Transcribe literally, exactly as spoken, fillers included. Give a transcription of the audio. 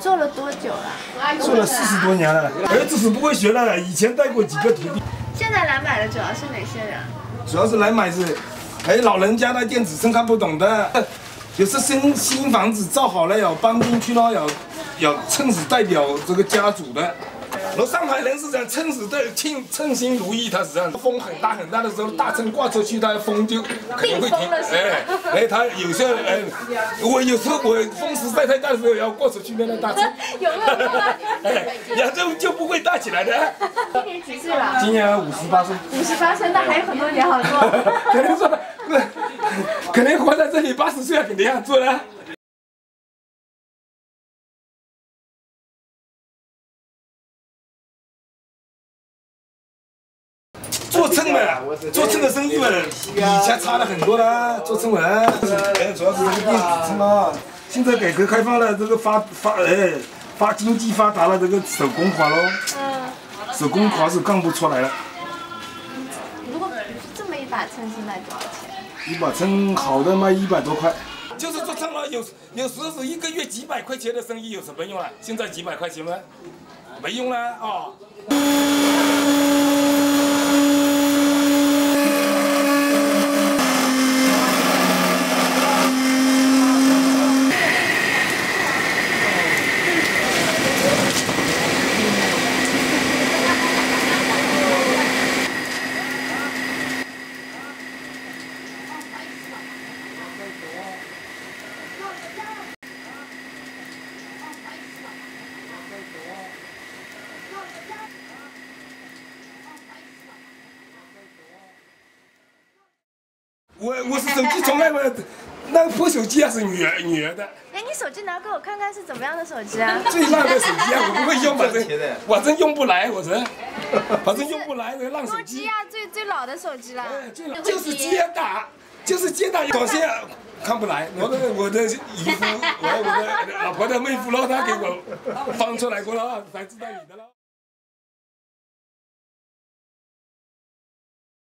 做了多久了？做了四十多年了，儿子是不会学的，以前带过几个徒弟。现在来买的主要是哪些人？主要是来买是，哎，老人家的电子秤看不懂的，有时新新房子造好了有搬进去了有，有秤是代表这个家族的。然后上海人是讲秤是对称称心如意，他是这样。风很大很大的时候，大秤挂出去，它风就可能会停。哎哎，他有些哎，我有时候我风实在太大的时候，也要挂出去那辆大秤。有没有挂？哎，然后就不会大起来的。今年几岁了？今年五十八岁。五十八岁，那还有很多年好做。可能说，可能活在这里八十岁肯定要做了。做秤的，做秤的生意们以前差了很多啦。做秤文，哎，主要是这个电子秤啊。现在改革开放了，这个发发哎发经济发达了，这个手工活喽，手工活是干不出来了。如果这么一把秤是卖多少钱？一把秤好的卖一百多块。就是做秤了，有有时候是一个月几百块钱的生意有什么用啊？现在几百块钱吗？没用啦啊。我我是手机从来没有，那个破手机啊是女儿女儿的。哎，你手机拿给我看看是怎么样的手机啊？最烂的手机啊，我不会用，反正我真用不来，我真，反正用不来那烂手机。诺基亚最最老的手机啦。哎，最老就是接打，就是接打，好像看不来。我的我的姨夫，我我的老婆的妹夫咯，他给我放出来过了，才知道你的了。